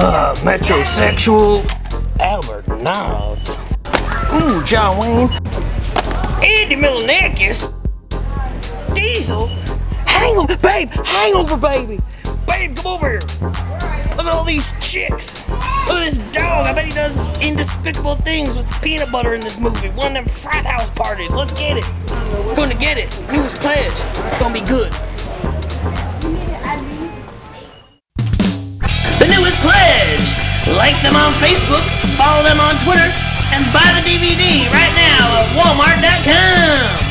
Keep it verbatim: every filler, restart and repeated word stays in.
Uh, metrosexual Albert Knox. Ooh, John Wayne. Andy Milonakis. Diesel. Hang on, babe. Hangover, baby. Babe, come over here. Look at all these chicks. Look at this dog. I bet he does indespicable things with the peanut butter in this movie. One of them frat house parties. Let's get it. Gonna get it. Newest pledge. It's gonna be good. The newest pledge. Like them on Facebook, follow them on Twitter, and buy the D V D right now at Walmart dot com.